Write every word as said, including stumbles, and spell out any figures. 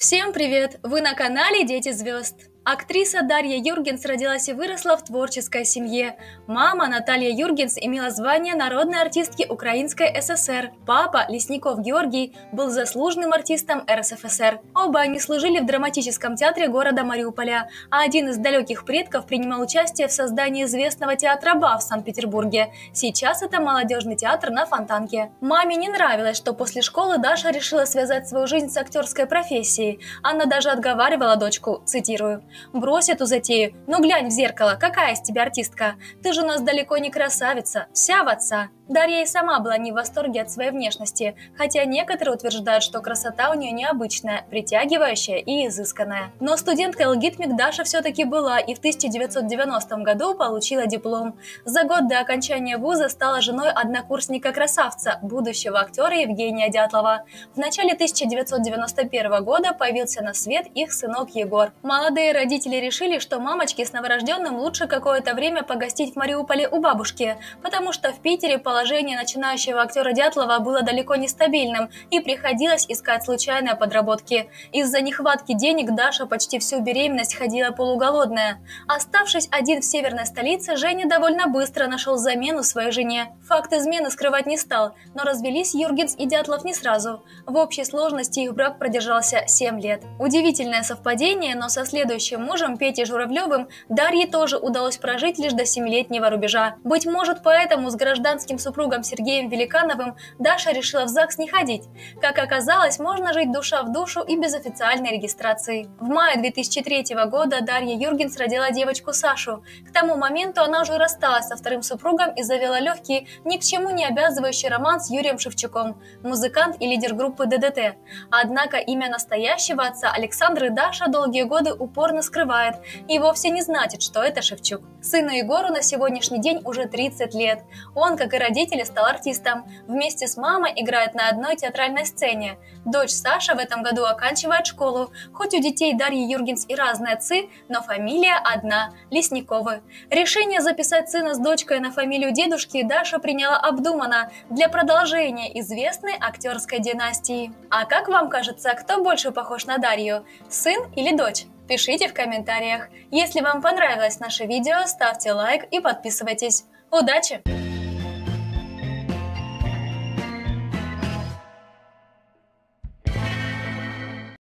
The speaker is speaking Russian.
Всем привет! Вы на канале «Дети звезд». Актриса Дарья Юргенс родилась и выросла в творческой семье. Мама Наталья Юргенс имела звание народной артистки Украинской ССР. Папа Лесников Георгий был заслуженным артистом эр эс эф эс эр. Оба они служили в драматическом театре города Мариуполя, а один из далеких предков принимал участие в создании известного театра «Ба» в Санкт-Петербурге. Сейчас это Молодежный театр на Фонтанке. Маме не нравилось, что после школы Даша решила связать свою жизнь с актерской профессией. Она даже отговаривала дочку, цитирую: «Брось эту затею, но глянь в зеркало, какая из тебя артистка? Ты же у нас далеко не красавица, вся в отца». Дарья и сама была не в восторге от своей внешности, хотя некоторые утверждают, что красота у нее необычная, притягивающая и изысканная. Но студенткой ЛГИТМК Даша все-таки была и в тысяча девятьсот девяностом году получила диплом. За год до окончания вуза стала женой однокурсника-красавца, будущего актера Евгения Дятлова. В начале тысяча девятьсот девяносто первого года появился на свет их сынок Егор. Молодые родители решили, что мамочке с новорожденным лучше какое-то время погостить в Мариуполе у бабушки, потому что в Питере положение Положение начинающего актера Дятлова было далеко нестабильным, и приходилось искать случайные подработки. Из-за нехватки денег Даша почти всю беременность ходила полуголодная. Оставшись один в северной столице, Женя довольно быстро нашел замену своей жене. Факт измены скрывать не стал, но развелись Юргенс и Дятлов не сразу. В общей сложности их брак продержался семь лет. Удивительное совпадение, но со следующим мужем, Петей Журавлевым, Дарье тоже удалось прожить лишь до семилетнего рубежа. Быть может, поэтому с гражданским супругом супругом Сергеем Великановым Даша решила в ЗАГС не ходить. Как оказалось, можно жить душа в душу и без официальной регистрации. В мае две тысячи третьего года Дарья Юргенс родила девочку Сашу. К тому моменту она уже рассталась со вторым супругом и завела легкий, ни к чему не обязывающий роман с Юрием Шевчуком, музыкант и лидер группы ДДТ. Однако имя настоящего отца Александра Даша долгие годы упорно скрывает и вовсе не значит, что это Шевчук. Сыну Егору на сегодняшний день уже тридцать лет. Он, как и родители, стал артистом. Вместе с мамой играет на одной театральной сцене. Дочь Саша в этом году оканчивает школу. Хоть у детей Дарьи Юргенс и разные отцы, но фамилия одна – Лесниковы. Решение записать сына с дочкой на фамилию дедушки Даша приняла обдуманно для продолжения известной актерской династии. А как вам кажется, кто больше похож на Дарью – сын или дочь? Пишите в комментариях. Если вам понравилось наше видео, ставьте лайк и подписывайтесь. Удачи!